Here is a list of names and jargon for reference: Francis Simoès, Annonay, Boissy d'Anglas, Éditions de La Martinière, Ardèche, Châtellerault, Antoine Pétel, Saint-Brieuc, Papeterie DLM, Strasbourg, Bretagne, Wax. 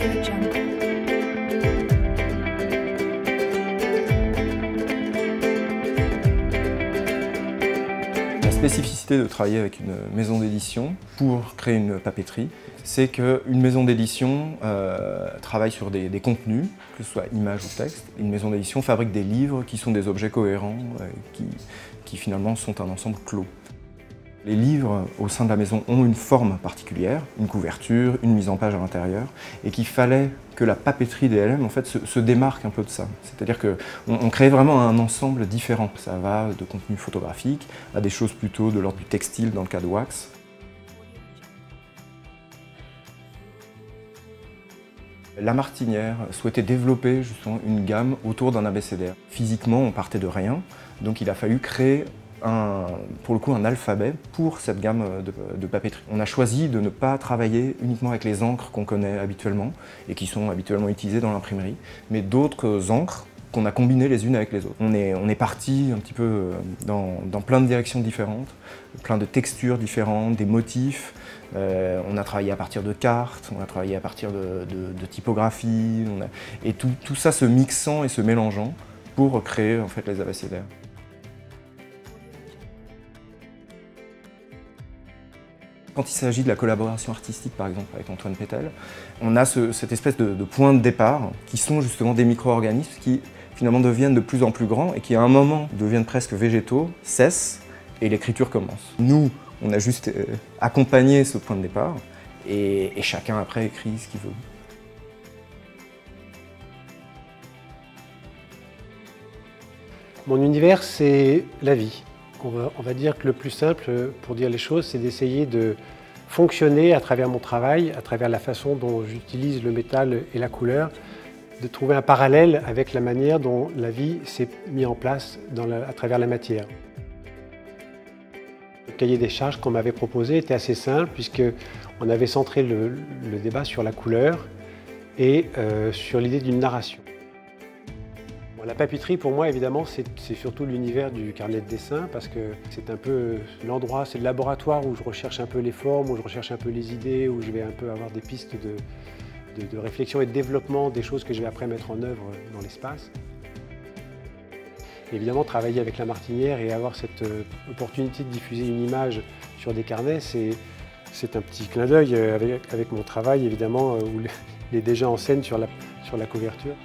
La spécificité de travailler avec une maison d'édition pour créer une papeterie, c'est qu'une maison d'édition travaille sur des contenus, que ce soit images ou texte. Une maison d'édition fabrique des livres qui sont des objets cohérents, qui finalement sont un ensemble clos. Les livres au sein de la maison ont une forme particulière, une couverture, une mise en page à l'intérieur, et qu'il fallait que la papeterie DLM en fait, se démarque un peu de ça. C'est-à-dire qu'on crée vraiment un ensemble différent. Ça va de contenu photographique à des choses plutôt de l'ordre du textile dans le cas de Wax. La Martinière souhaitait développer justement une gamme autour d'un abécédaire. Physiquement, on partait de rien, donc il a fallu créer pour le coup un alphabet pour cette gamme de papeterie. On a choisi de ne pas travailler uniquement avec les encres qu'on connaît habituellement et qui sont habituellement utilisées dans l'imprimerie, mais d'autres encres qu'on a combinées les unes avec les autres. On est parti un petit peu dans plein de directions différentes, plein de textures différentes, des motifs. On a travaillé à partir de cartes, on a travaillé à partir de typographies, et tout ça se mixant et se mélangeant pour créer en fait, les abécédaires. Quand il s'agit de la collaboration artistique, par exemple, avec Antoine Pétel, on a cette espèce de point de départ qui sont justement des micro-organismes qui finalement deviennent de plus en plus grands et qui à un moment deviennent presque végétaux, cessent et l'écriture commence. Nous, on a juste accompagné ce point de départ et chacun après écrit ce qu'il veut. Mon univers, c'est la vie. On va dire que le plus simple pour dire les choses, c'est d'essayer de fonctionner à travers mon travail, à travers la façon dont j'utilise le métal et la couleur, de trouver un parallèle avec la manière dont la vie s'est mise en place à travers la matière. Le cahier des charges qu'on m'avait proposé était assez simple puisqu'on avait centré le débat sur la couleur et sur l'idée d'une narration. La papeterie, pour moi, évidemment, c'est surtout l'univers du carnet de dessin parce que c'est un peu l'endroit, c'est le laboratoire où je recherche un peu les formes, où je recherche un peu les idées, où je vais un peu avoir des pistes de réflexion et de développement des choses que je vais après mettre en œuvre dans l'espace. Évidemment, travailler avec la Martinière et avoir cette opportunité de diffuser une image sur des carnets, c'est un petit clin d'œil avec mon travail, évidemment, où il est déjà en scène sur la couverture.